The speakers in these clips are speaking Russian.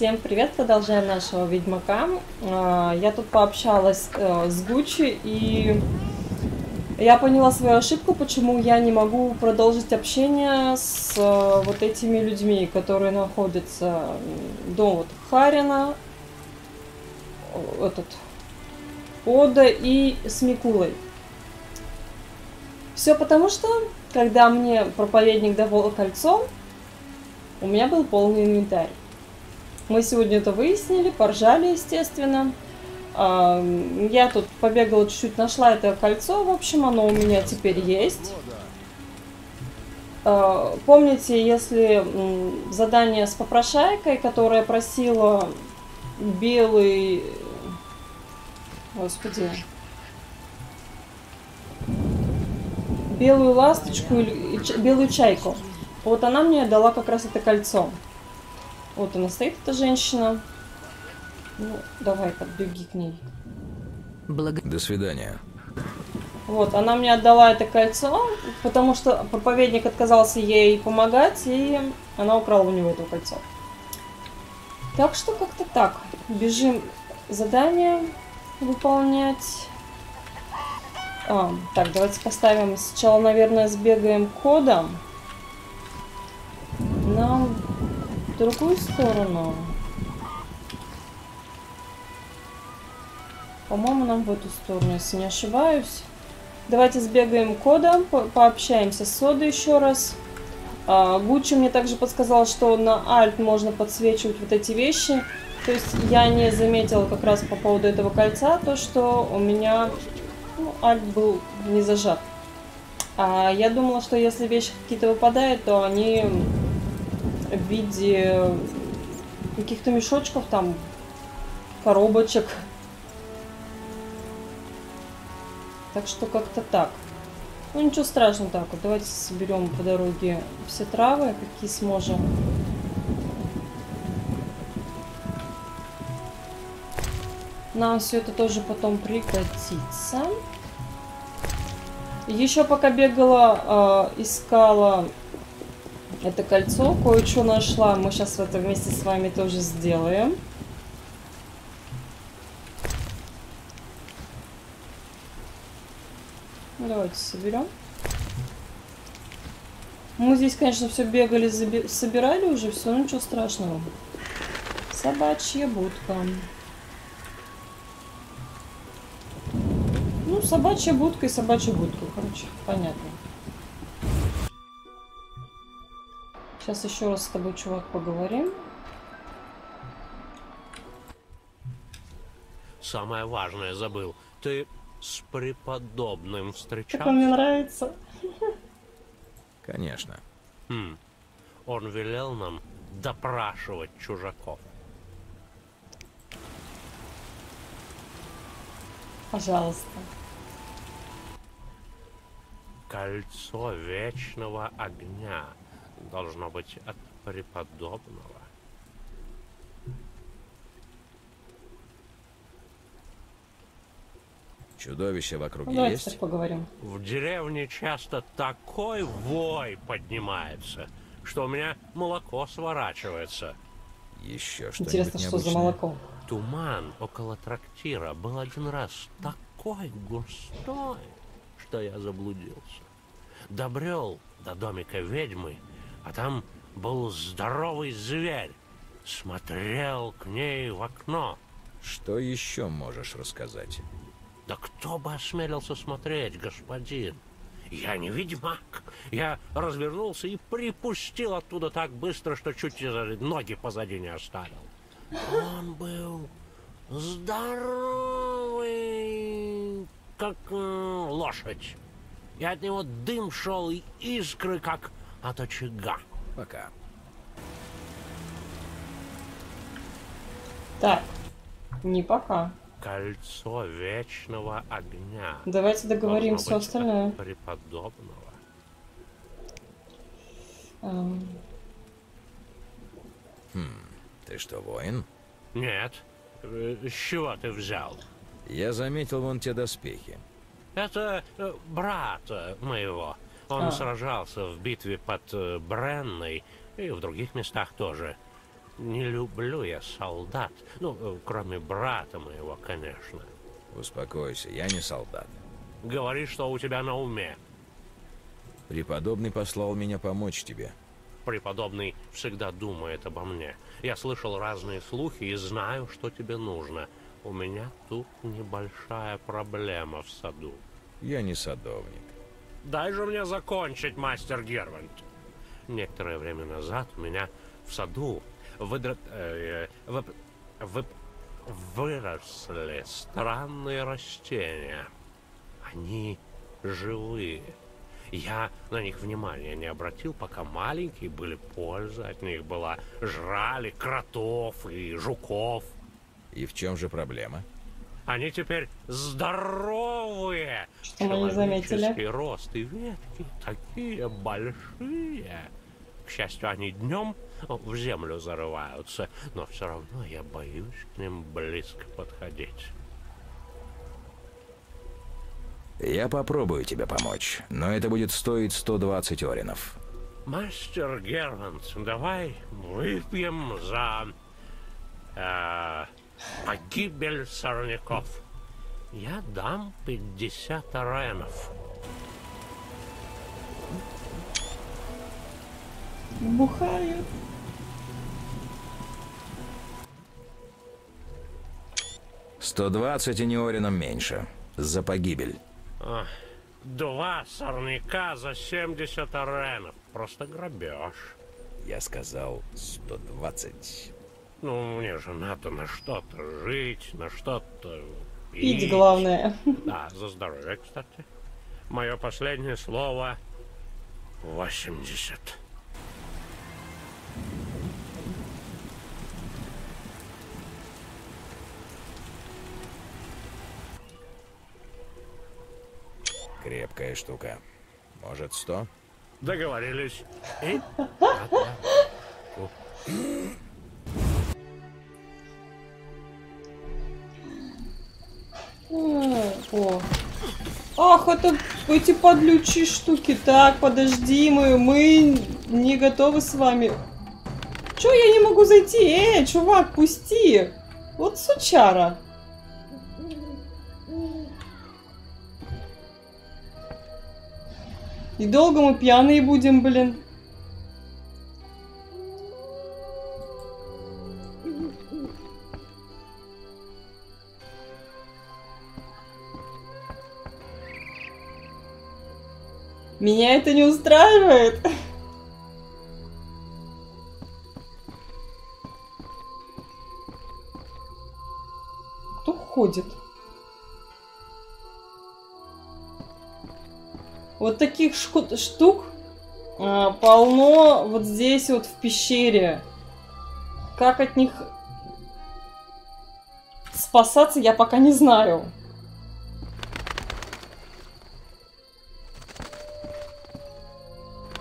Всем привет! Продолжаем нашего ведьмака. Я тут пообщалась с Гучи, и я поняла свою ошибку, почему я не могу продолжить общение с вот этими людьми, которые находятся дом вот Харина, этот Одо и с Микулой. Все потому, что когда мне проповедник давал кольцо, у меня был полный инвентарь. Мы сегодня это выяснили, поржали, естественно. Я тут побегала чуть-чуть, нашла это кольцо. В общем, оно у меня теперь есть. Помните, если задание с попрошайкой, которая просила белый... Господи. Белую ласточку или белую чайку. Вот она мне дала как раз это кольцо. Вот она стоит, эта женщина. Ну, давай, подбеги к ней. До свидания. Вот, она мне отдала это кольцо, потому что проповедник отказался ей помогать, и она украла у него это кольцо. Так что как-то так. Бежим задание выполнять. Так, давайте поставим. Сначала, наверное, сбегаем кодом. Нам... в другую сторону. По-моему, нам в эту сторону, если не ошибаюсь. Давайте сбегаем кодом, пообщаемся с Содой еще раз. Гуччи мне также подсказал, что на Alt можно подсвечивать вот эти вещи. То есть я не заметила как раз по поводу этого кольца, то что у меня Alt был не зажат. Я думала, что если вещи какие-то выпадают, то они... в виде каких-то мешочков, там, коробочек. Так что как-то так. Ну, ничего страшного, так вот. Давайте соберем по дороге все травы, какие сможем. Нам все это тоже потом пригодится. Еще пока бегала, искала... это кольцо, кое-что нашла. Мы сейчас это вместе с вами тоже сделаем. Давайте соберем. Мы здесь, конечно, все бегали, собирали уже все, но ничего страшного. Собачья будка. Ну, собачья будка и собачья будка, короче, понятно. Сейчас еще раз с тобой, чувак, поговорим. Самое важное забыл. Ты с преподобным встречался? Как он мне нравится. Конечно. Он велел нам допрашивать чужаков. Пожалуйста. Кольцо вечного огня. Должно быть от преподобного. Чудовище вокруг есть? Давайте поговорим. В деревне часто такой вой поднимается, что у меня молоко сворачивается. Еще что-нибудь необычное. Интересно, что за молоко? Туман около трактира был один раз такой густой, что я заблудился. Добрел до домика ведьмы, а там был здоровый зверь. Смотрел к ней в окно. Что еще можешь рассказать? Да кто бы осмелился смотреть, господин? Я не ведьмак. Я развернулся и припустил оттуда так быстро, что чуть ноги позади не оставил. Он был здоровый, как лошадь. И от него дым шел, и искры, как... от очага. Пока. Так. Не пока. Кольцо вечного огня. Давайте договорим все остальное. Преподобного. Ты что, воин? Нет. С чего ты взял? Я заметил вон те доспехи. Это брата моего. Он сражался в битве под Бренной и в других местах тоже. Не люблю я солдат. Ну, кроме брата моего, конечно. Успокойся, я не солдат. Говори, что у тебя на уме. Преподобный послал меня помочь тебе. Преподобный всегда думает обо мне. Я слышал разные слухи и знаю, что тебе нужно. У меня тут небольшая проблема в саду. Я не садовник. Дай же мне закончить, мастер Геральт. Некоторое время назад у меня в саду выросли странные растения. Они живые. Я на них внимания не обратил, пока маленькие были, польза от них была. Жрали кротов и жуков. И в чем же проблема? Они теперь здоровые. Что мы не заметили? Рост и ветки такие большие. К счастью, они днем в землю зарываются, но все равно я боюсь к ним близко подходить. Я попробую тебе помочь, но это будет стоить 120 оренов. Мастер Германт, давай выпьем за погибель сорняков. Я дам 50 оренов. Бухаю. $120 и не орином меньше. За погибель. Два сорняка за 70 оренов. Просто грабеж. Я сказал 120. Ну, мне же надо на что-то жить, на что-то пить. Пить, главное. Да, за здоровье, кстати. Мое последнее слово — 80. Крепкая штука. Может, 100? Договорились. Ах, это эти подлючие штуки. Так, подожди, мы не готовы с вами. Чё я не могу зайти? Эй, чувак, пусти! Вот сучара. И долго мы пьяные будем, блин. Меня это не устраивает. Кто ходит? Вот таких штук полно вот здесь вот в пещере. Как от них спасаться, я пока не знаю.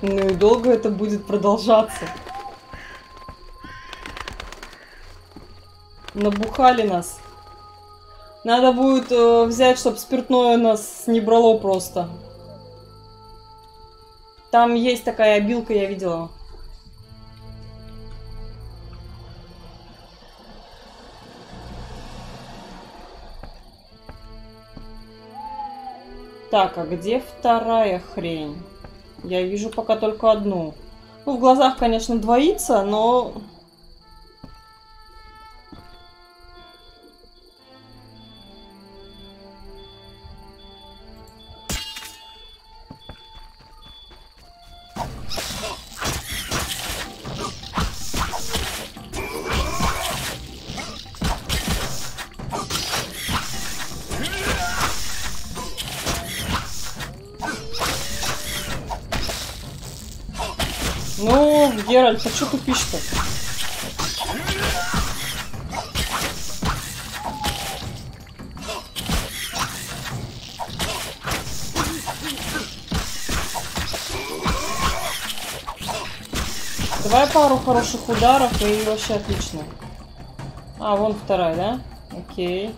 Ну и долго это будет продолжаться. Набухали нас. Надо будет взять, чтобы спиртное нас не брало просто. Там есть такая обилка, я видела. Так, а где вторая хрень? Я вижу пока только одну. Ну, в глазах, конечно, двоится, но... Ну, Геральт, а что тупишь-то? Давай пару хороших ударов, и вообще отлично. А, вон вторая, да? Окей.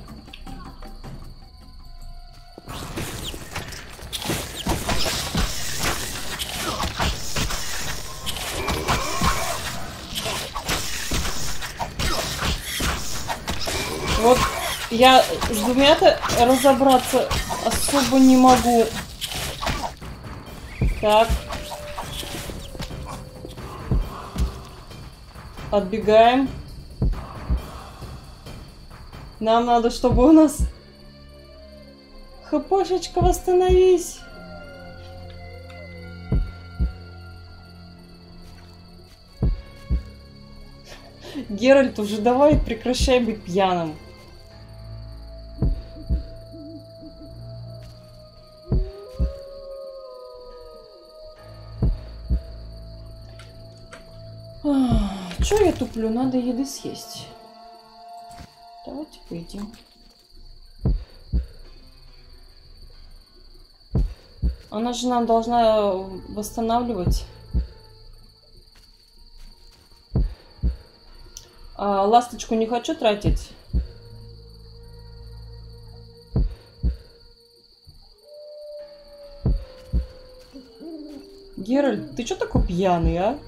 Вот я с двумя-то разобраться особо не могу. Так. Отбегаем. Нам надо, чтобы у нас... ХПшечка, восстановись. Геральт, уже давай прекращай быть пьяным. Чё я туплю? Надо еды съесть. Давайте поедим. Она же нам должна восстанавливать. А ласточку не хочу тратить. Геральт, ты чё такой пьяный, а?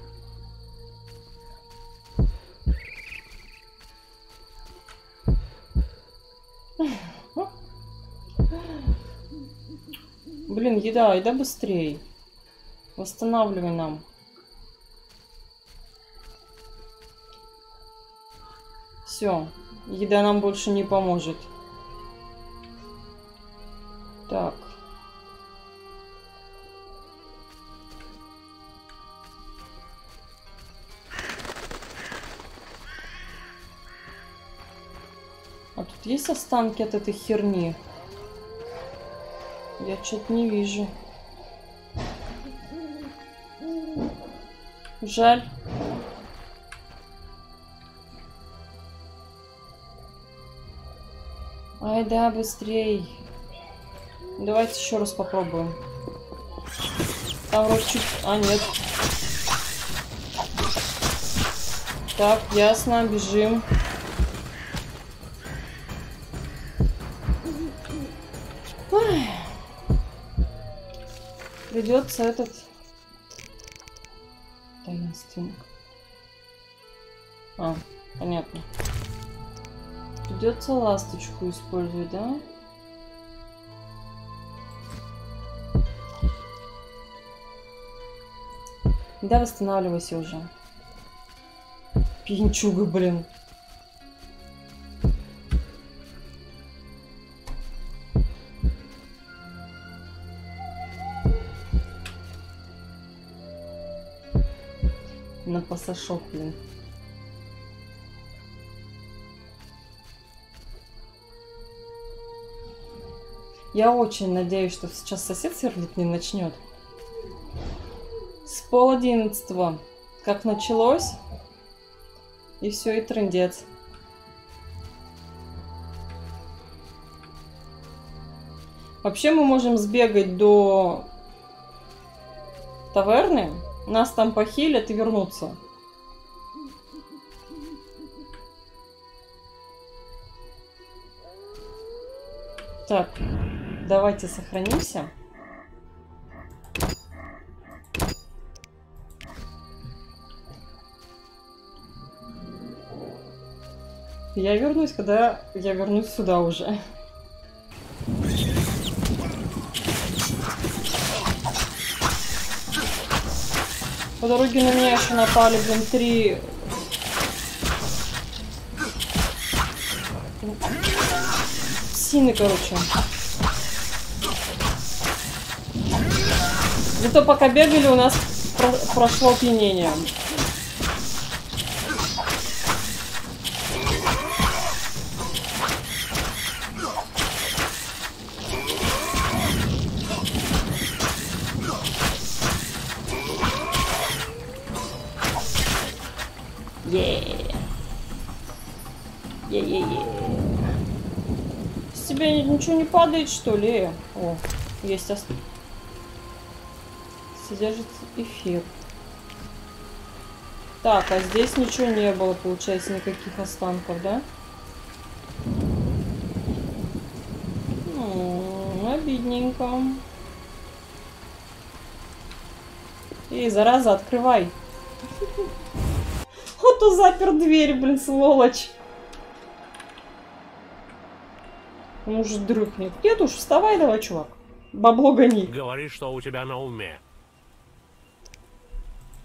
Блин, еда, еда быстрее. Восстанавливай нам. Все, еда нам больше не поможет. Так. А тут есть останки от этой херни? Я что-то не вижу. Жаль. Ай да, быстрей. Давайте еще раз попробуем. Там вроде чуть... А, нет. Так, ясно, бежим. Ой. Придется этот... Таинственный. А, понятно. Придется ласточку использовать, да? Да, восстанавливайся уже. Пьянчуга, блин. На посошок, блин. Я очень надеюсь, что сейчас сосед сердить не начнет. С 10:30. Как началось. И все, и трындец. Вообще мы можем сбегать до таверны. Нас там похилят и вернутся. Так. Давайте сохранимся. Я вернусь, когда я вернусь сюда уже. По дороге на меня еще напали, блин, 3... Псины, короче. Зато пока бегали, у нас прошло опьянение. С тебя ничего не падает, что ли? О, есть остаток. Содержит эфир. Так, а здесь ничего не было, получается, никаких останков, да? Обидненько. Эй, зараза, открывай. Вот он запер дверь, блин, сволочь. Он уже дрыхнет. Нет уж, вставай давай, чувак. Бабло гони. Говори, что у тебя на уме.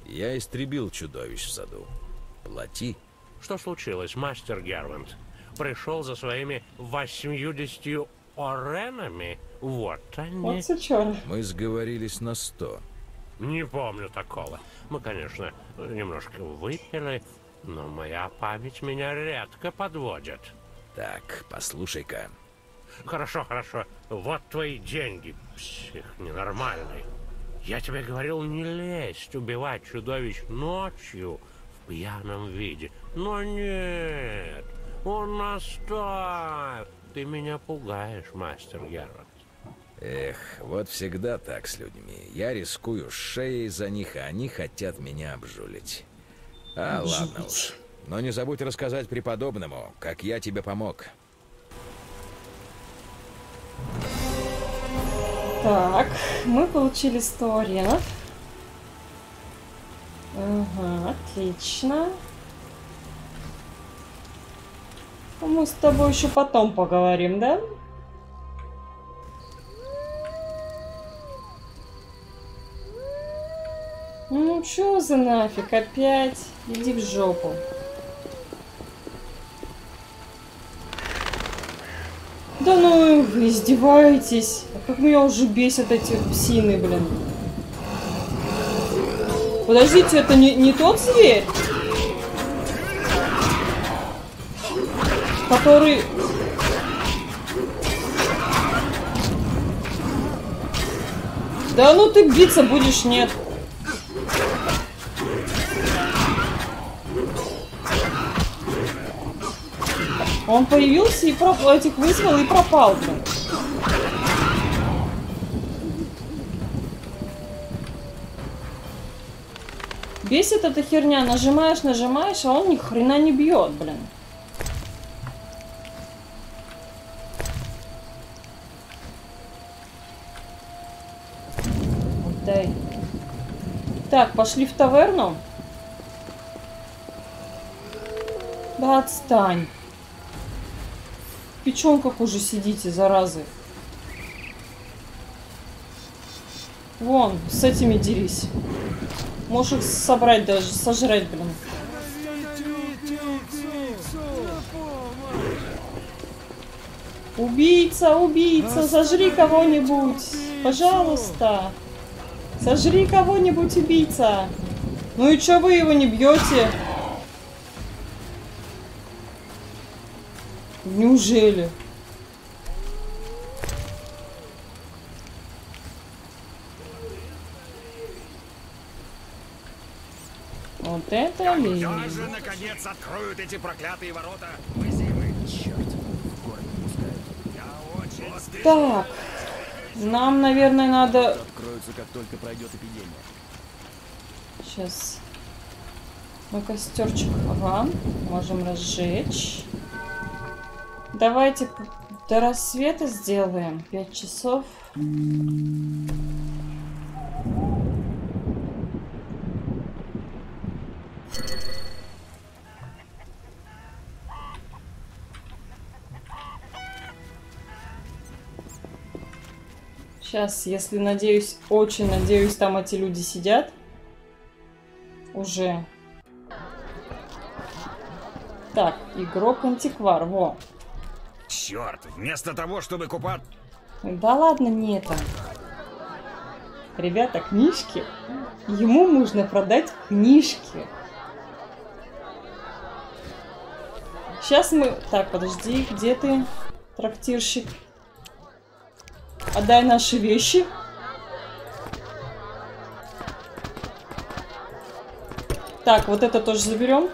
Я истребил чудовищ в саду. Плати. Что случилось, мастер Герванд? Пришел за своими 80 оренами? Вот они. Мы сговорились на 100. Не помню такого. Мы, конечно, немножко выпили, но моя память меня редко подводит. Так, послушай-ка. Хорошо, хорошо. Вот твои деньги, псих ненормальный. Я тебе говорил не лезть, убивать чудовищ ночью в пьяном виде. Но нет, он настал. Ты меня пугаешь, мастер Геральт. Эх, вот всегда так с людьми. Я рискую шеей за них, а они хотят меня обжулить. А ладно уж. Но не забудь рассказать преподобному, как я тебе помог. Так, мы получили 100 оренов. Ага, отлично. Мы с тобой еще потом поговорим, да? Ну чё за нафиг опять? Иди в жопу. Да ну, вы издеваетесь. А как меня уже бесят эти псины, блин. Подождите, это не тот зверь? Который... Да ну ты биться будешь, нет. Он появился и пропал, этих вызвал и пропал. Бесит эта херня. Нажимаешь, нажимаешь, а он ни хрена не бьет, блин. Дай. Так, пошли в таверну. Да отстань. В печенках уже сидите, заразы. Вон, с этими дерись. Можешь их собрать даже, сожрать, блин. Убийца, убийца, сожри кого-нибудь. Пожалуйста. Сожри кого-нибудь, убийца. Ну и чё вы его не бьете? Неужели? Вот это ли? Когда же, наконец, откроют эти проклятые ворота? Мы зимы. Черт, в город не пускают. Я очень... Так. Нам, наверное, надо... Откроются, как только пройдет эпидемия. Сейчас. Мы костерчик. Ага. Можем разжечь. Давайте до рассвета сделаем. 5 часов. Сейчас, если надеюсь, очень надеюсь, там эти люди сидят. Уже. Так, игрок-антиквар. Во. Черт, вместо того, чтобы купать... Да ладно, не это. Ребята, книжки. Ему можно продать книжки. Сейчас мы... Так, подожди, где ты, трактирщик? Отдай наши вещи. Так, вот это тоже заберем.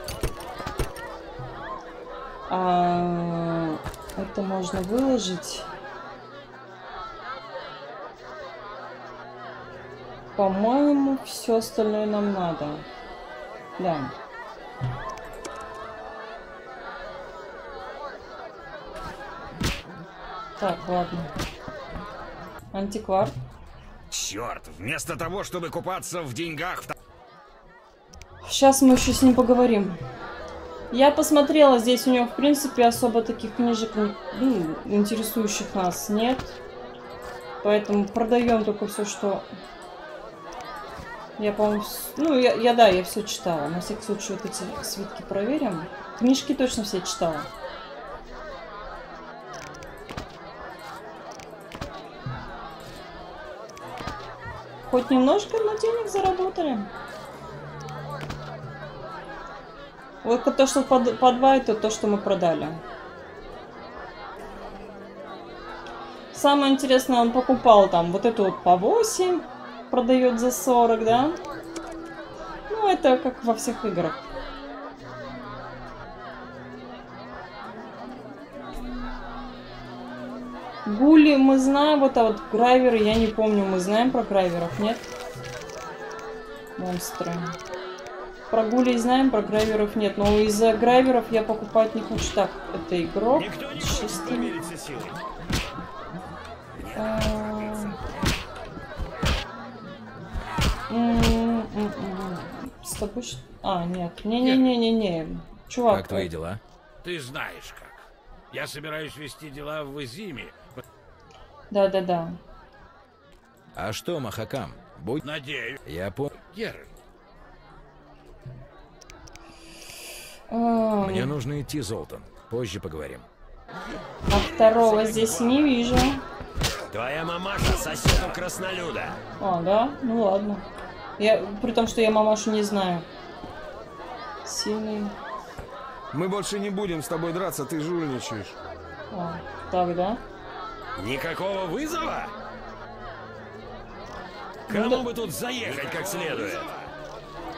Это можно выложить. По-моему, все остальное нам надо. Да. Так, ладно. Антиквар. Черт, вместо того, чтобы купаться в деньгах... Сейчас мы еще с ним поговорим. Я посмотрела, здесь у него, в принципе, особо таких книжек, интересующих нас, нет. Поэтому продаем только все, что... Я, по-моему... Ну, я все читала. На всякий случай вот эти свитки проверим. Книжки точно все читала. Хоть немножко, но денег заработали. Вот то, что по 2, это то, что мы продали. Самое интересное, он покупал там вот эту вот по 8, продает за 40, да? Ну, это как во всех играх. Гули мы знаем, вот, а вот грайверы я не помню. Мы знаем про грайверов, нет? Монстры. Про гулей знаем, про грайверов нет. Но из-за грайверов я покупать не хочу. Так, это игрок. Чистый. С тобой что? А, нет. Не-не-не-не-не. Чувак. Как твои дела? Ты знаешь как. Я собираюсь вести дела в Везиме. Да-да-да. А что, Махакам? Будь... Надеюсь. Я понял. Геральт. Мне нужно идти, Золтан. Позже поговорим. А второго здесь не вижу. Твоя мамаша соседу краснолюда. А, да? Ну ладно. Я... При том, что я мамашу не знаю. Сильный. Мы больше не будем с тобой драться, ты жульничаешь. А, так, да? Никакого вызова? Кому бы тут заехать как следует?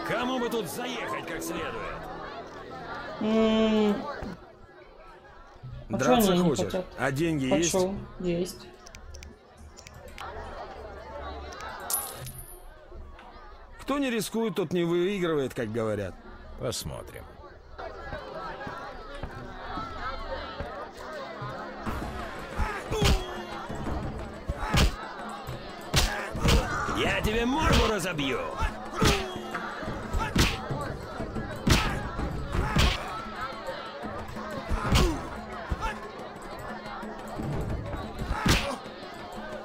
Кому бы тут заехать как следует? А драться хочет, а деньги пошел. Есть? Есть. Кто не рискует, тот не выигрывает, как говорят. Посмотрим. Я тебе морду разобью.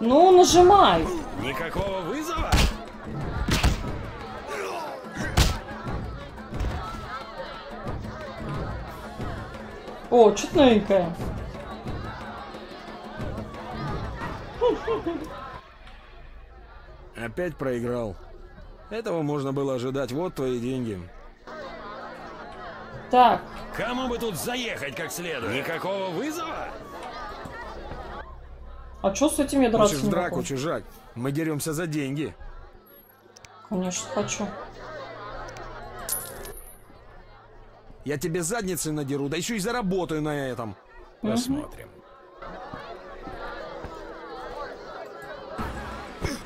Ну, нажимай. Никакого вызова? О, чуть новенькая. Опять проиграл. Этого можно было ожидать. Вот твои деньги. Так. Кому бы тут заехать как следует? Никакого вызова? А что с этим я драться не могу? Драку, чужак. Мы деремся за деньги. Конечно, хочу. Я тебе задницы надеру, да еще и заработаю на этом. Посмотрим.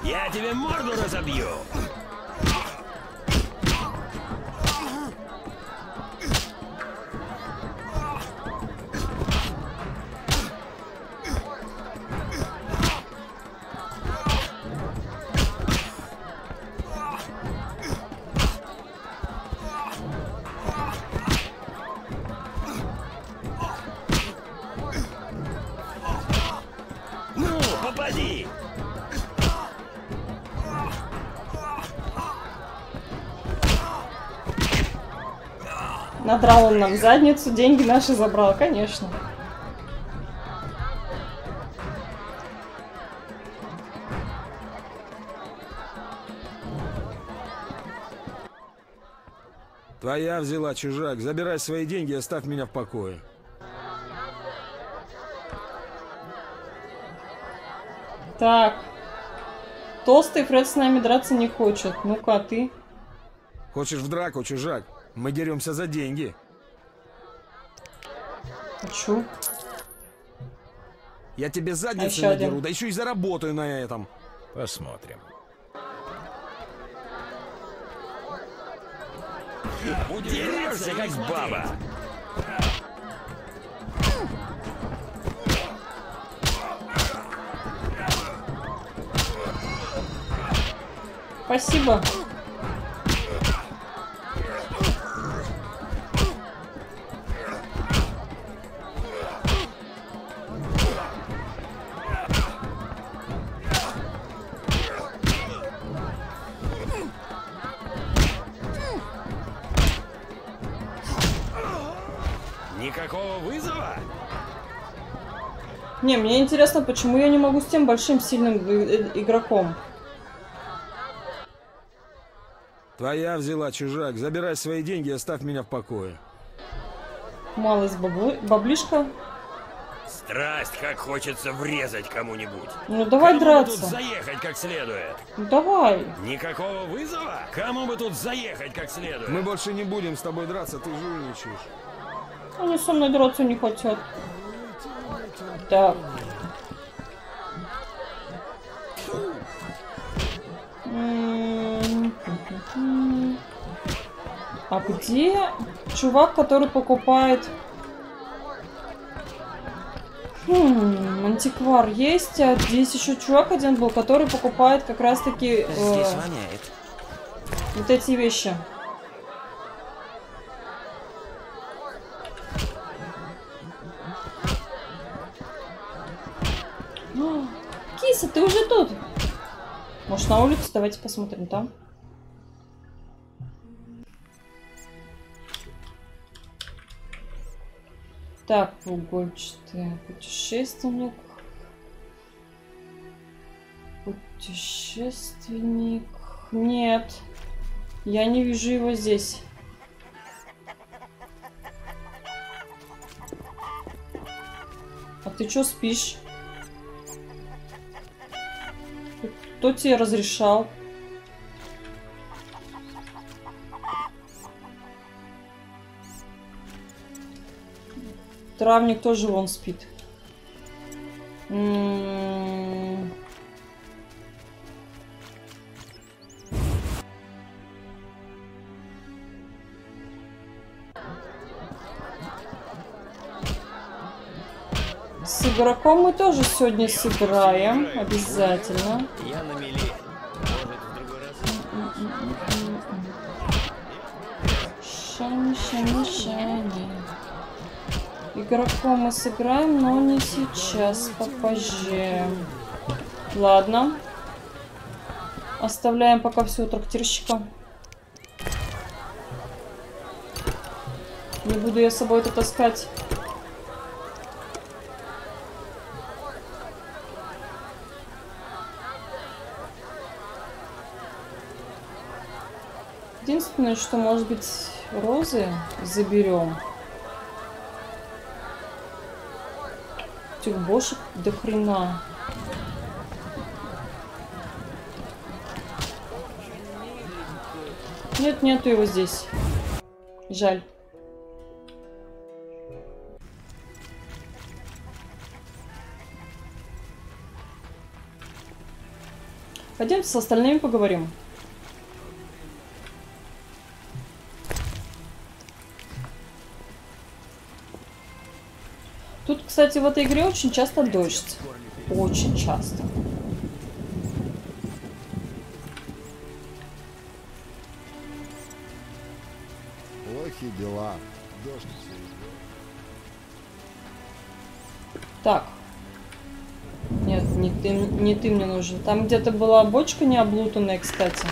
Я тебе морду разобью. Надрал он нам задницу, деньги наши забрал, конечно. Твоя взяла, чужак. Забирай свои деньги и оставь меня в покое. Так. Толстый Фред с нами драться не хочет. Ну-ка, а ты? Хочешь в драку, чужак? Мы деремся за деньги. Хочу. Я тебе задницу надеру, да еще и заработаю на этом. Посмотрим. Дерешься как баба. Спасибо. Никакого вызова? Не, мне интересно, почему я не могу с тем большим сильным игроком. Твоя взяла, чужак. Забирай свои деньги и оставь меня в покое. Малость баблишка. Страсть, как хочется врезать кому-нибудь. Ну давай кому драться. Кому бы тут заехать как следует? Давай. Никакого вызова? Кому бы тут заехать как следует? Мы больше не будем с тобой драться, ты жульничаешь. Они со мной драться не хотят. Так. А где чувак, который покупает? Антиквар есть, а здесь еще чувак один был, который покупает как раз таки вот эти вещи. Киса, ты уже тут? Может, на улицу? Давайте посмотрим там. Так, угольчатый путешественник. Путешественник. Нет. Я не вижу его здесь. А ты чё спишь? Кто тебе разрешал? Травник тоже вон спит. С игроком мы тоже сегодня сыграем. Обязательно. Я на мели. Игроком мы сыграем, но не сейчас, попозже. Ладно. Оставляем пока все у трактирщика. Не буду я с собой это таскать. Единственное, что, может быть, розы заберем. Бошек до хрена. Нет, нету его здесь. Жаль. Пойдем с остальными поговорим. Кстати, в этой игре очень часто дождь. Очень часто. Плохие дела. Дождь. Так. Нет, не ты мне нужен. Там где-то была бочка необлутанная, кстати.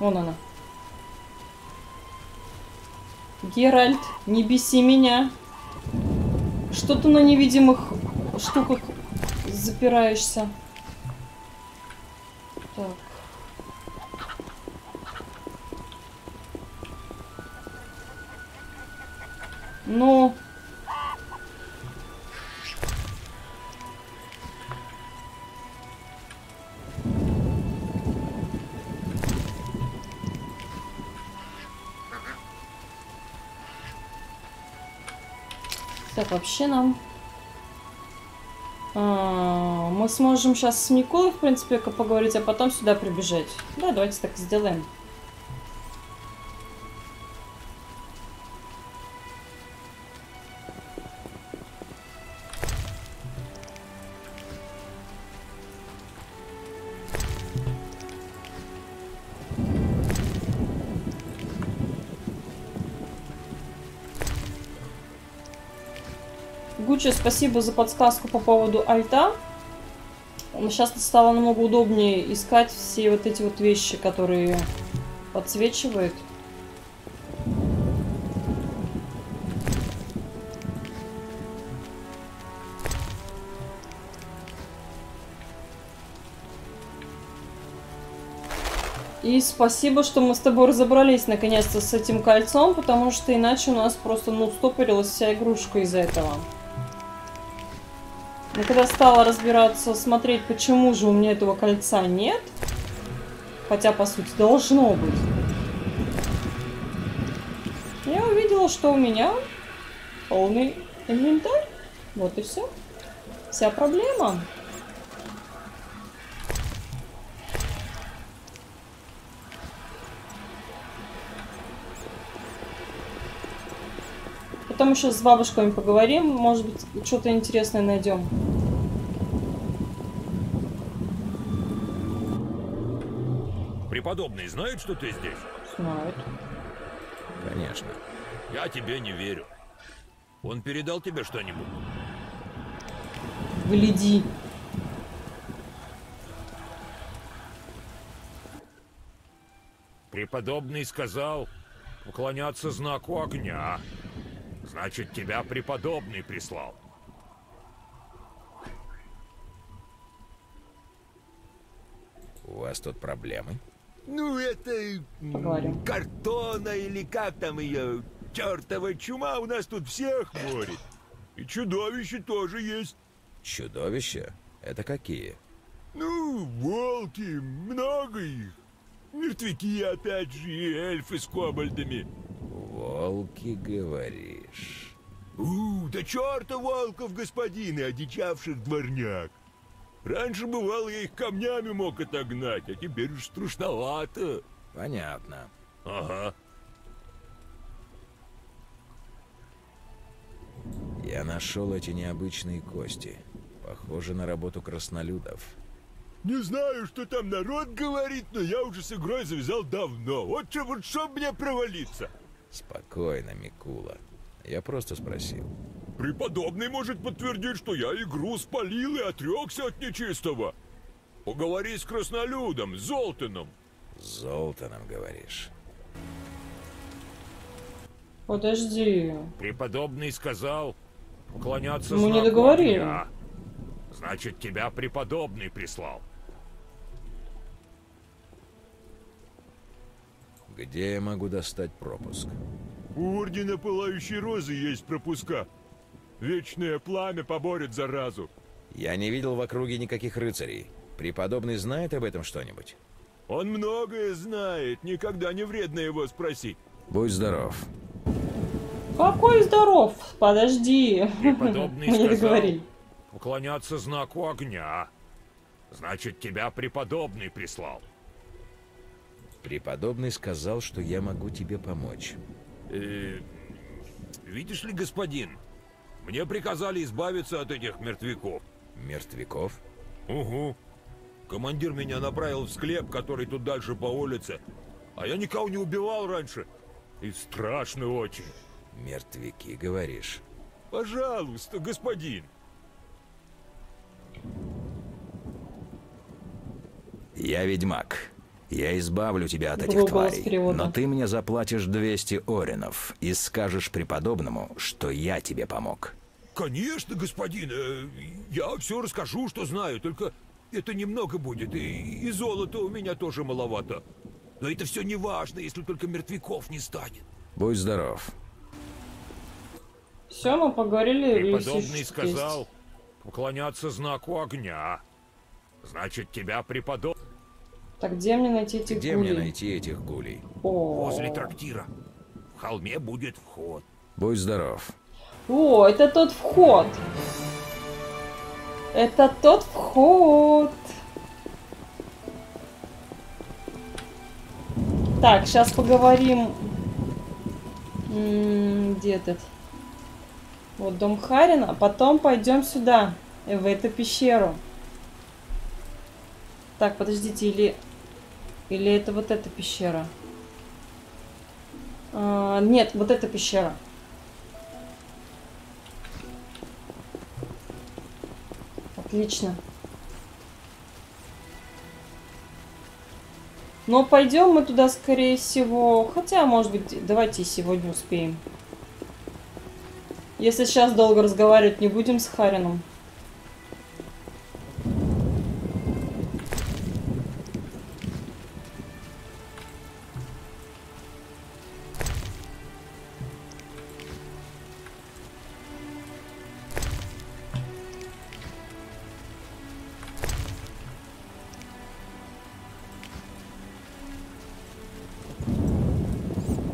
Вон она. Геральт, не беси меня. Что ты на невидимых штуках запираешься? Так. Ну... Так, вообще нам... мы сможем сейчас с Микулой, в принципе, поговорить, а потом сюда прибежать. Да, давайте так сделаем. Гучи, спасибо за подсказку по поводу альта. Сейчас стало намного удобнее искать все вот эти вот вещи, которые подсвечивают. И спасибо, что мы с тобой разобрались наконец-то с этим кольцом, потому что иначе у нас просто, ну, стопорилась вся игрушка из-за этого. Но когда стала разбираться, смотреть, почему же у меня этого кольца нет, хотя, по сути, должно быть, я увидела, что у меня полный инвентарь. Вот и все. Вся проблема. Потом еще с бабушками поговорим, может быть, что-то интересное найдем. Преподобный знает, что ты здесь? Знает. Конечно. Я тебе не верю. Он передал тебе что-нибудь? Гляди. Преподобный сказал поклоняться знаку огня. Значит, тебя преподобный прислал. У вас тут проблемы? Ну, это... Поговорим. Картона или как там ее? Чертова чума у нас тут всех морит. И чудовище тоже есть. Чудовища? Это какие? Ну, волки, много их. Мертвяки опять же, и эльфы с кобальдами. Волки, говоришь? Да черта волков, господин, и одичавших дворняк. Раньше, бывало, я их камнями мог отогнать, а теперь уж страшновато. Понятно. Ага. Я нашел эти необычные кости. Похоже на работу краснолюдов. Не знаю, что там народ говорит, но я уже с игрой завязал давно. Вот чтоб мне провалиться. Спокойно, Микула. Я просто спросил. Преподобный может подтвердить, что я игру спалил и отрекся от нечистого. Поговори с краснолюдом, с Золтаном. С Золтаном, говоришь? Подожди. Преподобный сказал поклоняться знаку. Мы не договорили. Значит, тебя преподобный прислал. Где я могу достать пропуск? У Ордена Пылающей Розы есть пропуска. Вечное пламя поборет заразу. Я не видел в округе никаких рыцарей. Преподобный знает об этом что-нибудь? Он многое знает. Никогда не вредно его спросить. Будь здоров. Какой здоров? Подожди. Преподобный сказал поклоняться знаку огня. Значит, тебя преподобный прислал. Преподобный сказал, что я могу тебе помочь. Видишь ли, господин, мне приказали избавиться от этих мертвяков. Мертвяков? Угу. Командир меня направил в склеп, который тут дальше по улице. А я никого не убивал раньше. И страшно очень. Мертвяки, говоришь? Пожалуйста, господин. Я ведьмак. Я избавлю тебя от этих тварей, но ты мне заплатишь 200 оренов и скажешь преподобному, что я тебе помог. Конечно, господин, я все расскажу, что знаю, только это немного будет, и золота у меня тоже маловато. Но это все не важно, если только мертвяков не станет. Будь здоров. Все, мы поговорили. Преподобный сказал поклоняться знаку огня. Значит, тебя преподобный... Так где мне найти этих гулей? Где мне найти этих гулей? Возле трактира. В холме будет вход. Будь здоров. О, это тот вход. Это тот вход. Так, сейчас поговорим. Где этот? Вот дом Харина. А потом пойдем сюда, в эту пещеру. Так, подождите, или это вот эта пещера? Нет, вот эта пещера. Отлично. Но пойдем мы туда, скорее всего. Хотя, может быть, давайте сегодня успеем. Если сейчас долго разговаривать не будем с Харином.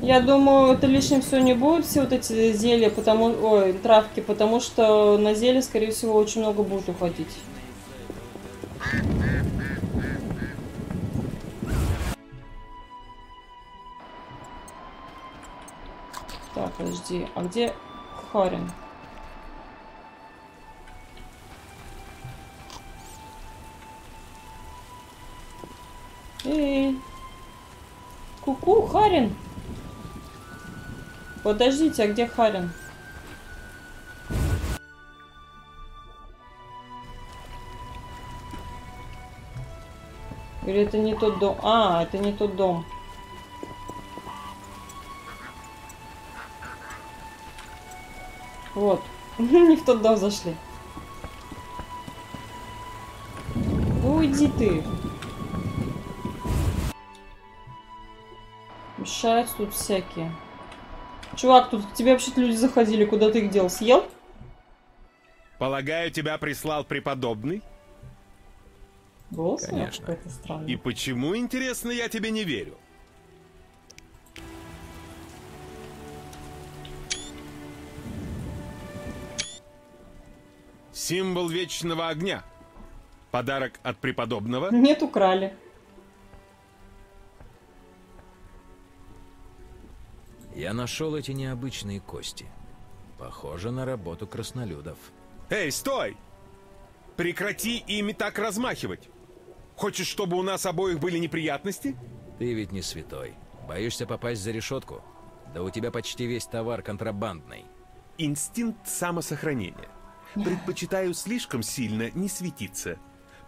Я думаю, это лишним все не будет, все вот эти зелья, травки, потому что на зелье, скорее всего, очень много будет уходить. Так, подожди, а где Харин? Эй, ку-ку, Харин! Подождите, а где Харин? Или это не тот дом? А, это не тот дом. Вот. Не в тот дом зашли. Ну, уйди ты. Мешают тут всякие. Чувак, тут к тебе вообще-то люди заходили. Куда ты их дел? Съел? Полагаю, тебя прислал преподобный? Голос, конечно. Какой-то странный. И почему, интересно, я тебе не верю? Символ вечного огня. Подарок от преподобного? Нет, украли. Я нашел эти необычные кости. Похоже на работу краснолюдов. Эй, стой! Прекрати ими так размахивать! Хочешь, чтобы у нас обоих были неприятности? Ты ведь не святой. Боишься попасть за решетку? Да у тебя почти весь товар контрабандный. Инстинкт самосохранения. Предпочитаю слишком сильно не светиться.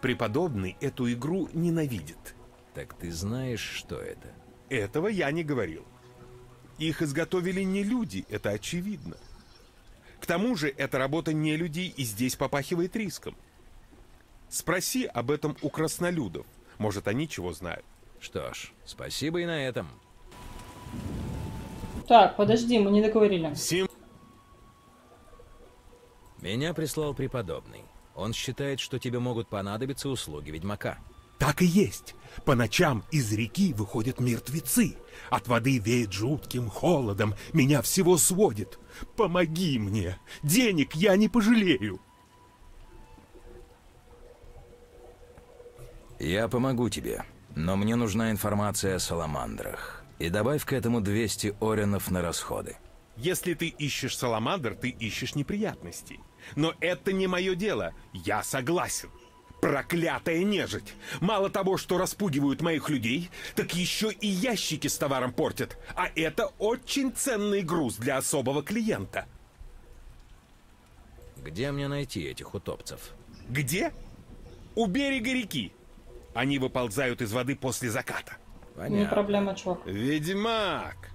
Преподобный эту игру ненавидит. Так ты знаешь, что это? Этого я не говорил. Их изготовили не люди, это очевидно. К тому же, это работа не людей, и здесь попахивает риском. Спроси об этом у краснолюдов. Может, они чего знают. Что ж, спасибо и на этом. Так, подожди, мы не договорили. Меня прислал преподобный. Он считает, что тебе могут понадобиться услуги ведьмака. Так и есть. По ночам из реки выходят мертвецы. От воды веет жутким холодом. Меня всего сводит. Помоги мне. Денег я не пожалею. Я помогу тебе, но мне нужна информация о саламандрах. И добавь к этому 200 оренов на расходы. Если ты ищешь саламандр, ты ищешь неприятности. Но это не мое дело. Я согласен. Проклятая нежить! Мало того, что распугивают моих людей, так еще и ящики с товаром портят. А это очень ценный груз для особого клиента. Где мне найти этих утопцев? Где? У берега реки. Они выползают из воды после заката. Понятно. Не проблема, чувак. Ведьмак!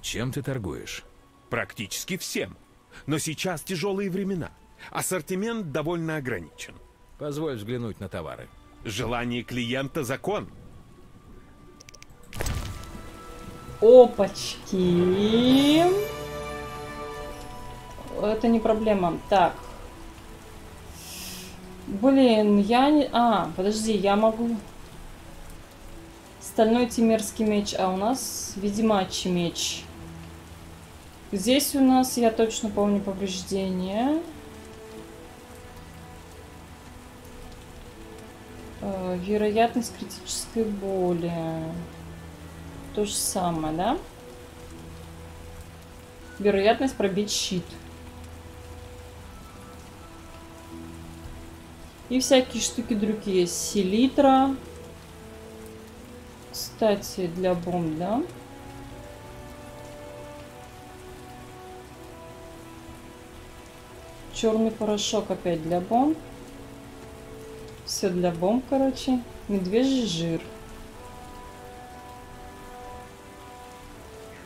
Чем ты торгуешь? Практически всем. Но сейчас тяжелые времена. Ассортимент довольно ограничен. Позволь взглянуть на товары. Желание клиента – закон. Опачки. Это не проблема. Так. Блин, я не... А, подожди, я могу... Стальной тимерский меч, а у нас ведьмачий меч. Здесь у нас, я точно помню, повреждения. Вероятность критической боли. То же самое, да? Вероятность пробить щит. И всякие штуки-дрюки есть. Селитра. Кстати, для бомб, да? Черный порошок опять для бомб. Все для бомб, короче. Медвежий жир.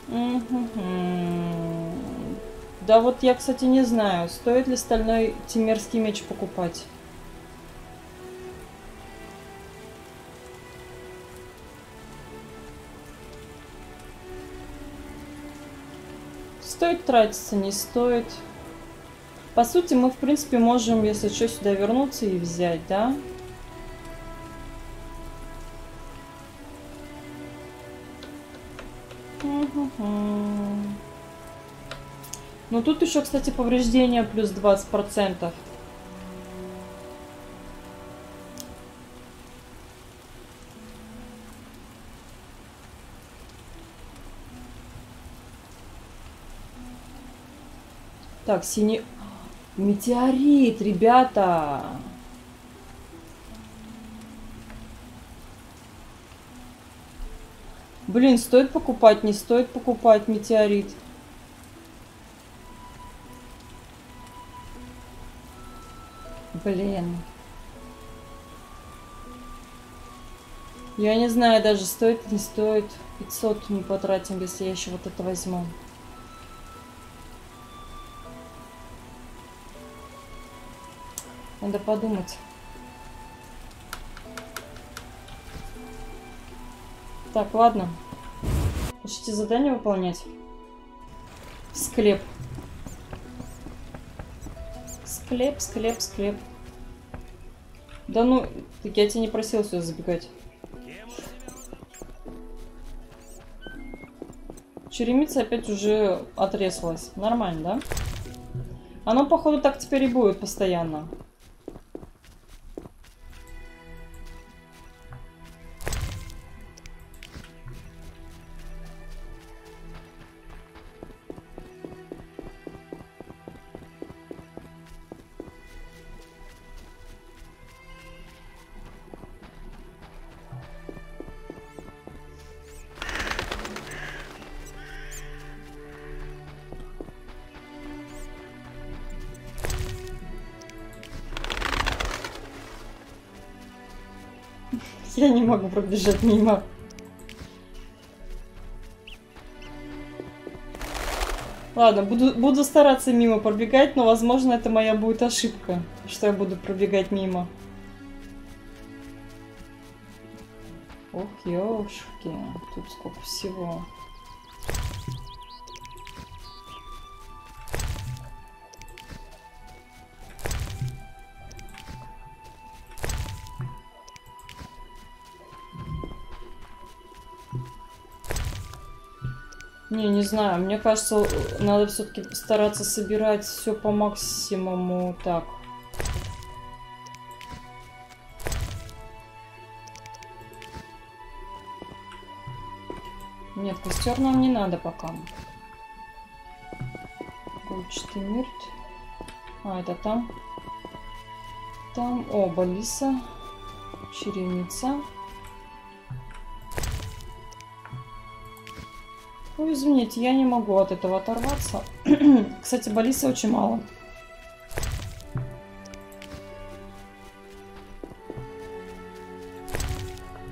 Да вот я, кстати, не знаю, стоит ли стальной тимерский меч покупать. Стоит тратиться, не стоит. По сути, мы, в принципе, можем, если что, сюда вернуться и взять, да? Ну, тут еще, кстати, повреждение плюс 20%. Так, синий... Метеорит, ребята! Блин, стоит покупать, не стоит покупать метеорит. Блин. Я не знаю даже, стоит, не стоит. 500 мы потратим, если я еще вот это возьму. Надо подумать. Так, ладно. Можете задание выполнять. Склеп. Склеп, склеп, склеп. Да ну, так я тебя не просил сюда забегать. Черемица опять уже отрезалась. Нормально, да? Оно, походу, так теперь и будет постоянно. Я не могу пробежать мимо. Ладно, буду стараться мимо пробегать, но, возможно, это моя будет ошибка, что я буду пробегать мимо. Ох, ёшки, тут сколько всего. Не знаю, мне кажется, надо все-таки стараться собирать все по максимуму. Так. Нет, костер нам не надо пока. Гуч, ты мертв. А, это там. Там оба лиса. Черемица. Ой, извините, я не могу от этого оторваться. Кстати, балиса очень мало.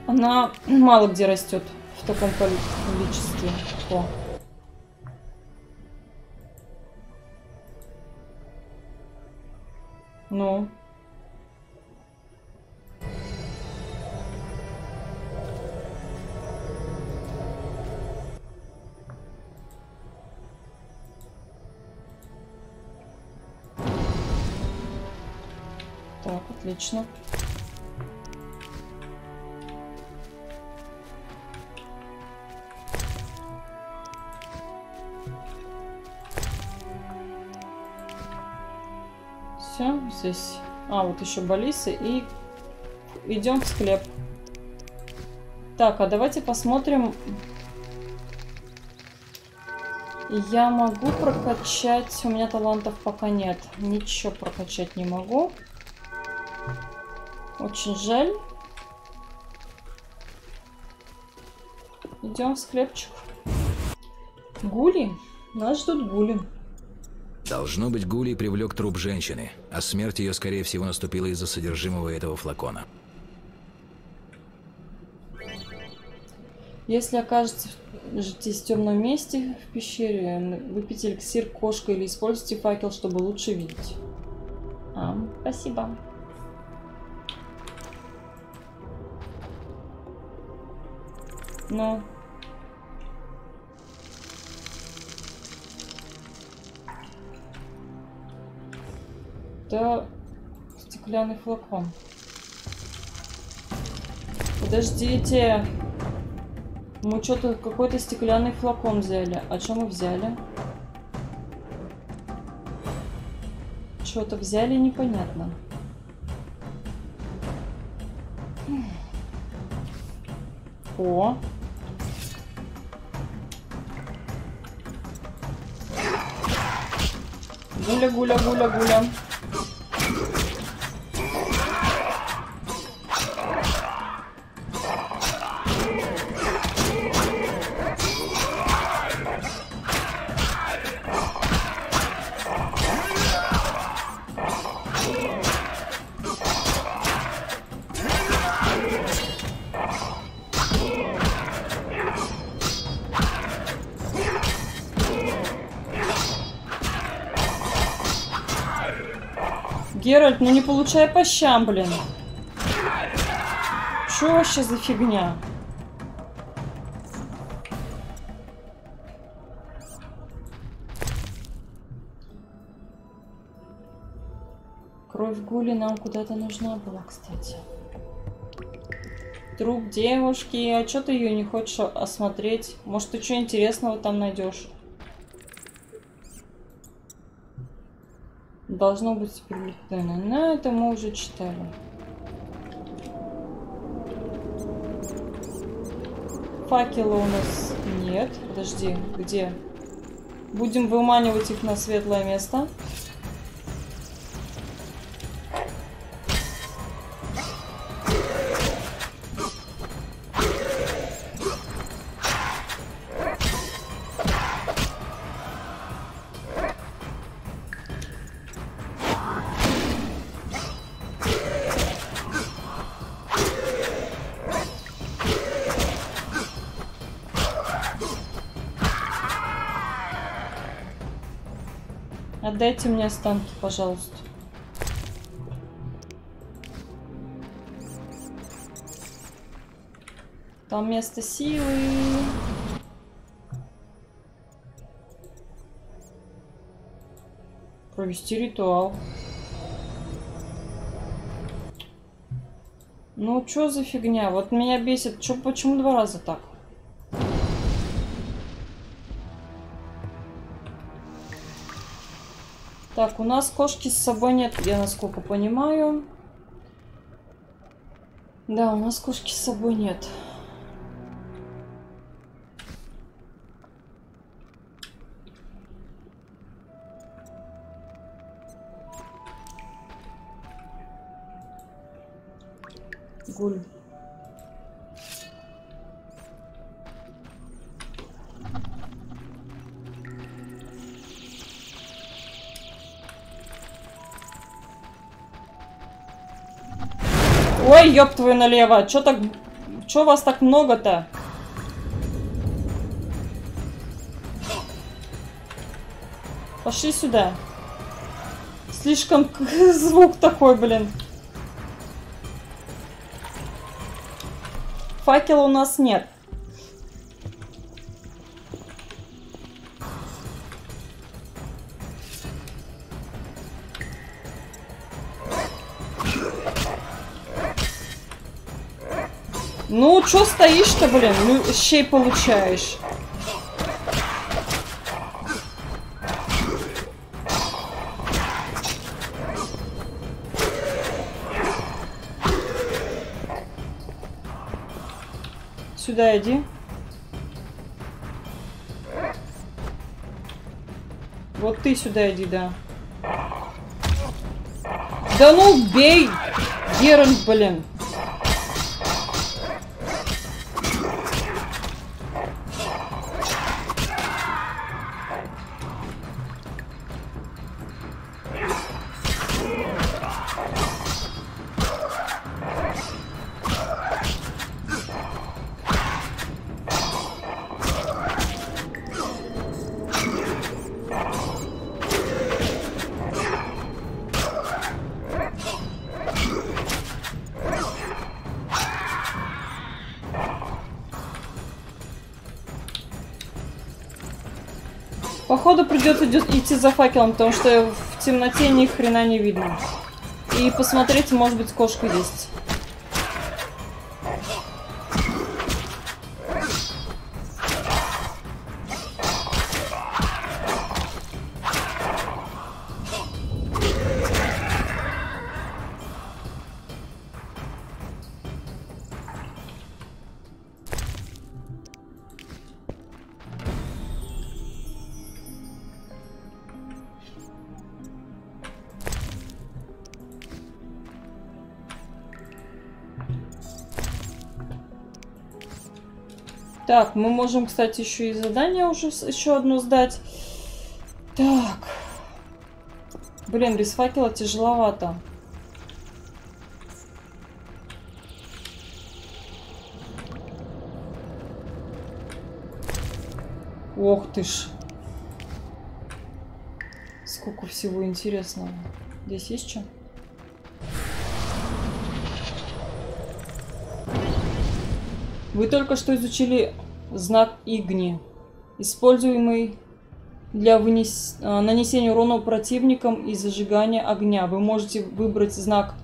Она мало где растет в таком количестве. О. Ну. Отлично. Все, здесь... А, вот еще балисы. И идем в склеп. Так, а давайте посмотрим. Я могу прокачать... У меня талантов пока нет. Ничего прокачать не могу. Очень жаль. Идем в склепчик. Гули? Нас ждут гули. Должно быть, гули привлек труп женщины, а смерть ее, скорее всего, наступила из-за содержимого этого флакона. Если окажетесь в темном месте в пещере, выпейте эликсир кошка или используйте факел, чтобы лучше видеть. А, спасибо. Ну. Да, стеклянный флакон. Подождите. Мы что-то какой-то стеклянный флакон взяли. А что мы взяли? Что-то взяли, непонятно. О! Гуля-гуля-гуля-гуля. Геральт, ну не получай по щам, блин. Чё вообще за фигня? Кровь Гули нам куда-то нужна была, кстати. Труп девушки, а чё ты ее не хочешь осмотреть? Может, ты что интересного там найдешь? Должно быть прилепленное. Но это мы уже читали. Факела у нас нет. Подожди, где? Будем выманивать их на светлое место. Дайте мне останки, пожалуйста. Там место силы. Провести ритуал. Ну, что за фигня? Вот меня бесит. Чё, почему два раза так? Так, у нас кошки с собой нет, я насколько понимаю. Да, у нас кошки с собой нет. Гуль. Ой, ёб твою налево! Чё так... Чё вас так много-то? Пошли сюда. Слишком звук такой, блин. Факела у нас нет. Ну, чё стоишь-то, блин? Ну, щей получаешь. Сюда иди. Вот ты сюда иди, да. Да ну, бей! Геральт, блин. походу придется идти за факелом, потому что в темноте ни хрена не видно. И посмотреть, может быть, кошка есть. Так, мы можем, кстати, еще и задание уже еще одно сдать. Так. Блин, без факела тяжеловато. Ох ты ж. Сколько всего интересного. Здесь есть что? Вы только что изучили... Знак Игни, используемый для нанесения урона противникам и зажигания огня. Вы можете выбрать знак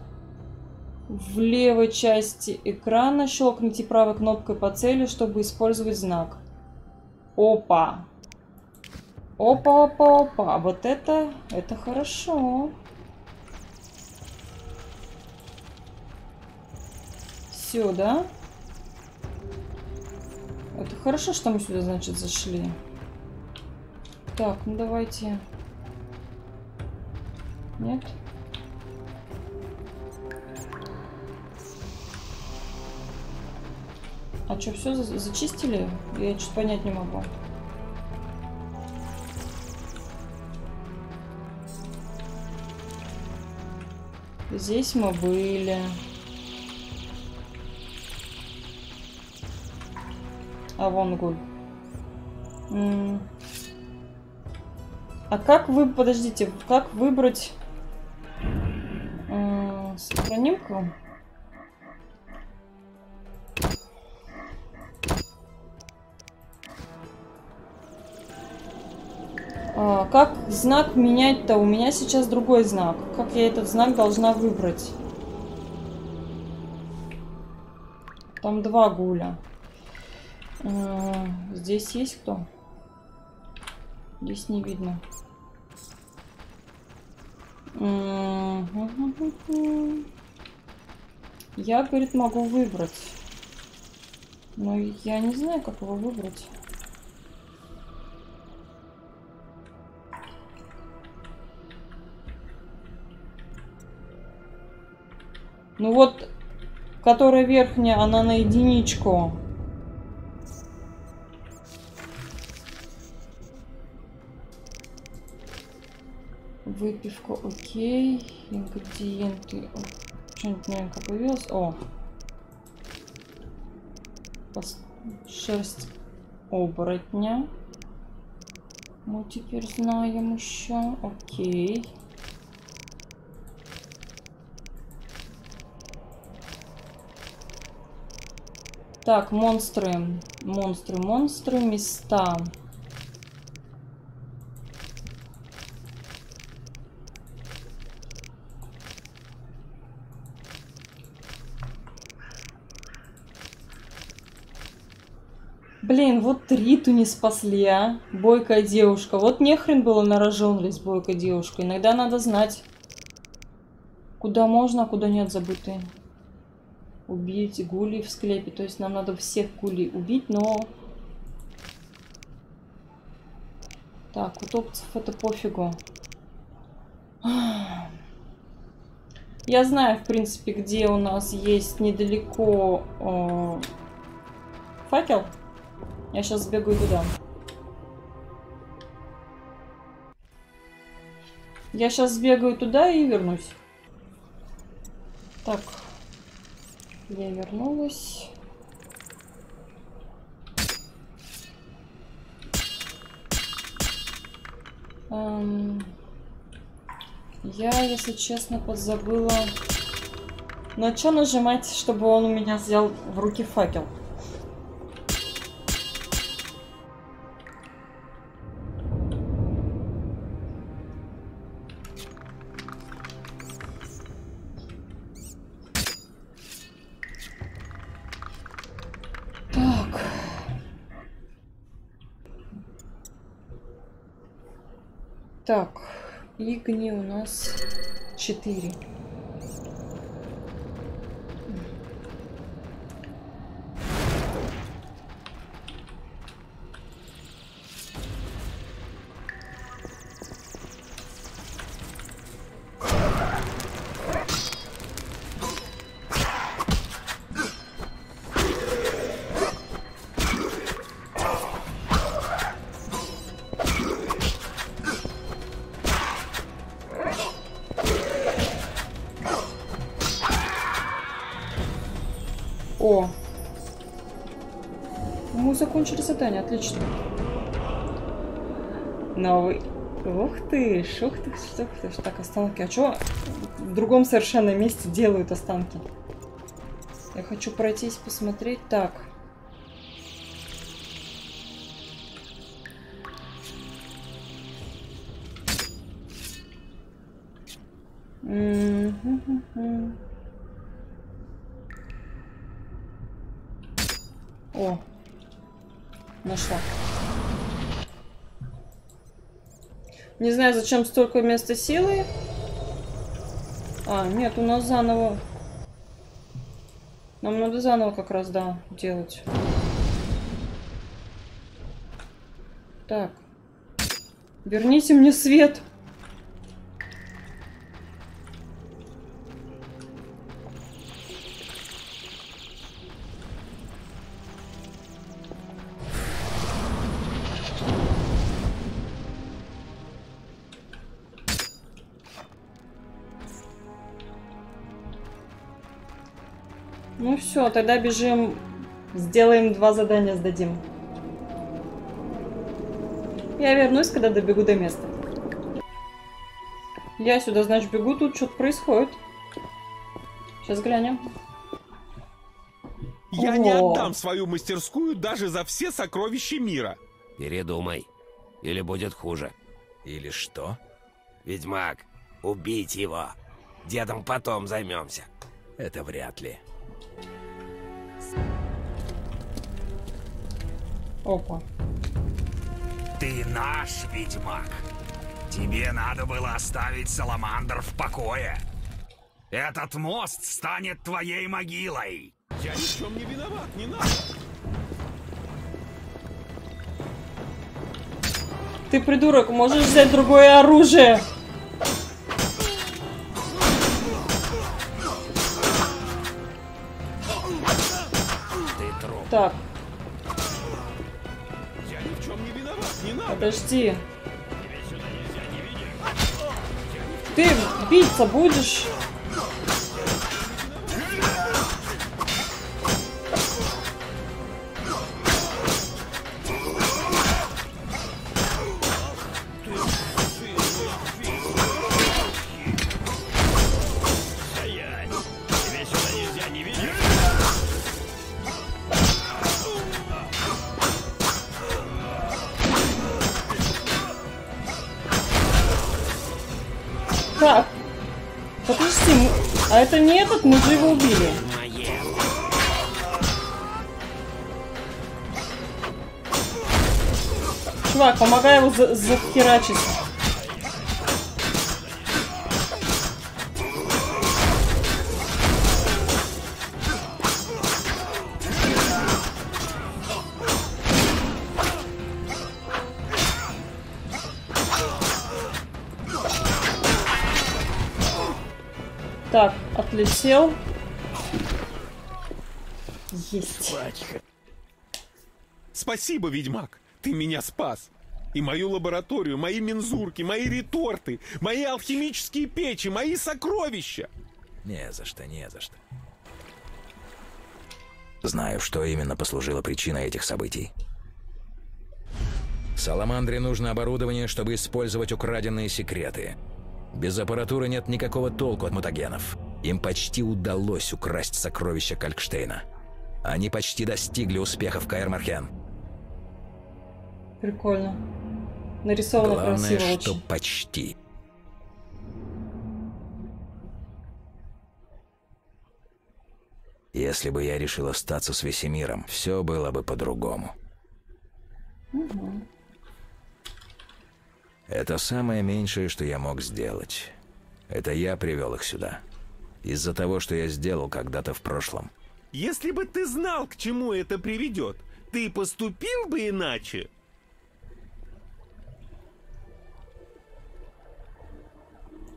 в левой части экрана, щелкните правой кнопкой по цели, чтобы использовать знак. Опа! Опа-опа-опа! Вот это хорошо! Все, да? Это хорошо, что мы сюда, значит, зашли. Так, ну давайте. Нет? А что, все зачистили? Я что-то понять не могу. Здесь мы были. А вон гуль. А как вы... Подождите, как выбрать... Сохраним-ка. Как знак менять-то? У меня сейчас другой знак. Как я этот знак должна выбрать? Там два гуля. Здесь есть кто? Здесь не видно. Я, говорит, могу выбрать. Но я не знаю, как его выбрать. Ну вот, которая верхняя, она на единичку. Выпивка, окей. Ингредиенты. Что-нибудь новенькое появилось. О! Шерсть оборотня. Мы теперь знаем еще. Окей. Так, монстры. Монстры. Места. Блин, вот Риту не спасли, а? Бойкая девушка. Вот нехрен было на рожон лезть, бойкая девушка. Иногда надо знать, куда можно, а куда нет, забытые. Убить гулей в склепе. То есть нам надо всех гулей убить, но... Так, утопцев это пофигу. Я знаю, в принципе, где у нас есть недалеко факел. Я сейчас сбегаю туда. Я сейчас сбегаю туда и вернусь. Так. Я вернулась. Я, если честно, подзабыла, на что нажимать, чтобы он у меня взял в руки факел. Так, игни у нас 4. Закончили задание, отлично. Новый. Ух ты, шух ты, шух ты. Так, останки. А чё в другом совершенно месте делают останки? Я хочу пройтись, посмотреть. Так. О. Нашла. Не знаю, зачем столько места силы. А, нет, у нас заново. Нам надо заново как раз, да, делать. Так. Верните мне свет. Все, тогда бежим, сделаем 2 задания, сдадим. Я вернусь, когда добегу до места. Я сюда, значит, бегу, тут что-то происходит. Сейчас глянем. Я не отдам свою мастерскую даже за все сокровища мира. Передумай, или будет хуже. Или что? Ведьмак, убить его. Дедом потом займемся. Это вряд ли. Опа. Ты наш ведьмак. Тебе надо было оставить Саламандр в покое. Этот мост станет твоей могилой. Я ни в чем не виноват, не надо. Ты придурок, можешь взять другое оружие. Так. Я ни в чем не виноват, не надо. Подожди. Ты биться будешь? Это не этот, мы же его убили. Чувак, помогай его захерачить. Так. Отлетел. Есть. Спасибо, ведьмак. Ты меня спас. И мою лабораторию, мои мензурки, мои реторты, мои алхимические печи, мои сокровища. Не за что, не за что. Знаю, что именно послужило причиной этих событий. Саламандре нужно оборудование, чтобы использовать украденные секреты. Без аппаратуры нет никакого толку от мутагенов. Им почти удалось украсть сокровища Калькштейна. Они почти достигли успеха в Каэрмархен. Прикольно. Нарисовано красиво. Главное, что почти. Если бы я решил остаться с Весемиром, все было бы по-другому. Угу. Это самое меньшее, что я мог сделать. Это я привел их сюда. Из-за того, что я сделал когда-то в прошлом. Если бы ты знал, к чему это приведет, ты поступил бы иначе?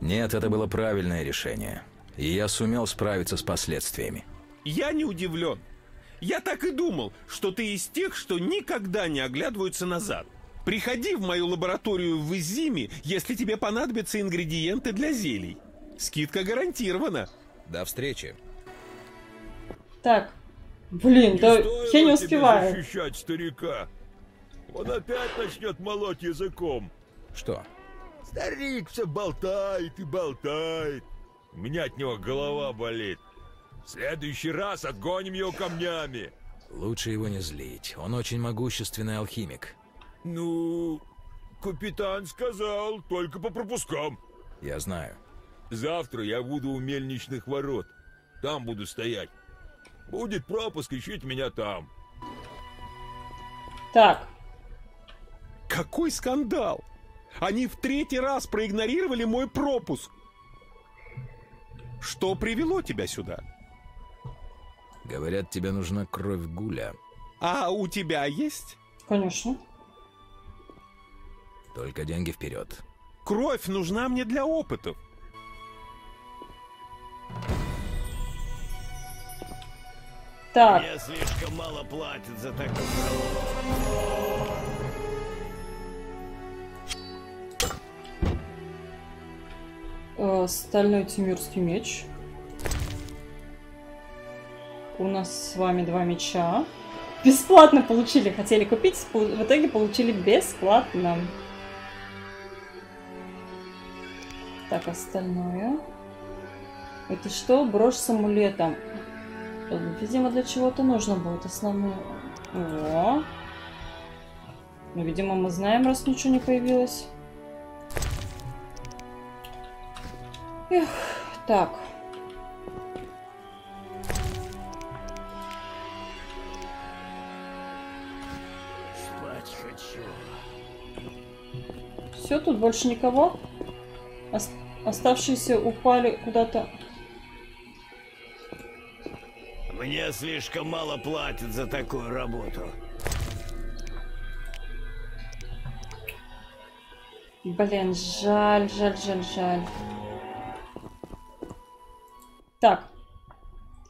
Нет, это было правильное решение. И я сумел справиться с последствиями. Я не удивлен. Я так и думал, что ты из тех, что никогда не оглядываются назад. Приходи в мою лабораторию в Везиме, если тебе понадобятся ингредиенты для зелий. Скидка гарантирована. До встречи. Так, блин, да я не успеваю. Защищать старика. Он опять начнет молоть языком. Что? Старик все болтает и болтает. У меня от него голова болит. В следующий раз отгоним его камнями. Лучше его не злить. Он очень могущественный алхимик. Ну, капитан сказал, только по пропускам. Я знаю. Завтра я буду у мельничных ворот. Там буду стоять. Будет пропуск, ищите меня там. Так. Какой скандал! Они в 3-й раз проигнорировали мой пропуск. Что привело тебя сюда? Говорят, тебе нужна кровь гуля. А у тебя есть? Конечно. Только деньги вперед. Кровь нужна мне для опытов. Так. Мне слишком мало платят за такую голову. Стальной тимирский меч. У нас с вами 2 меча. Бесплатно получили. Хотели купить, в итоге получили бесплатно. Так, остальное. Это что? Брошь с амулетом. Видимо, для чего-то нужно будет основное. О! Ну, видимо, мы знаем, раз ничего не появилось. Эх, так. Спать хочу. Все, тут больше никого. Оставшиеся упали куда-то. Мне слишком мало платят за такую работу. Блин, жаль, жаль, жаль, жаль. Так,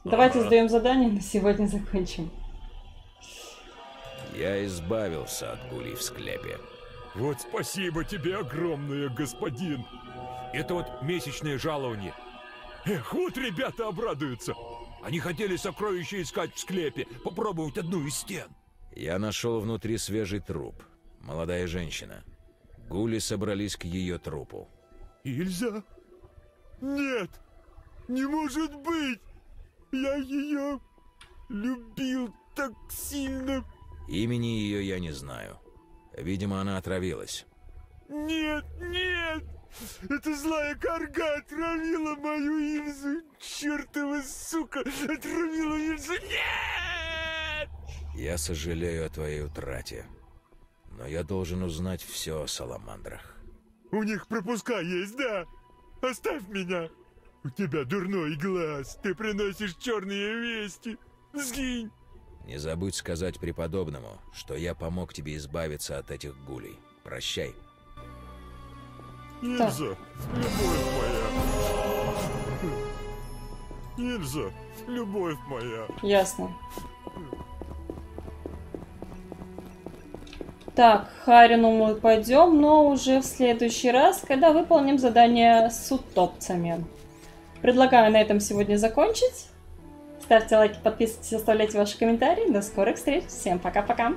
давайте сдаем задание, на сегодня закончим. Я избавился от гулей в склепе. Вот спасибо тебе огромное, господин. Это вот месячное жалование. Эх, вот ребята обрадуются. Они хотели сокровища искать в склепе, попробовать одну из стен. Я нашел внутри свежий труп. Молодая женщина. Гули собрались к ее трупу. Ильза? Нет! Не может быть! Я ее любил так сильно. Имени ее я не знаю. Видимо, она отравилась. Нет, нет! Эта злая карга отравила мою Ильзу! Чертова сука! Отравила Ильзу! Нет! Я сожалею о твоей утрате. Но я должен узнать все о саламандрах. У них пропуска есть, да? Оставь меня! У тебя дурной глаз, ты приносишь черные вести. Сгинь! Не забудь сказать преподобному, что я помог тебе избавиться от этих гулей. Прощай. Ильза, любовь моя. Ильза, любовь моя. Ясно. Так, Харину мы пойдем, но уже в следующий раз, когда выполним задание с утопцами. Предлагаю на этом сегодня закончить. Ставьте лайки, подписывайтесь, оставляйте ваши комментарии. До скорых встреч. Всем пока-пока.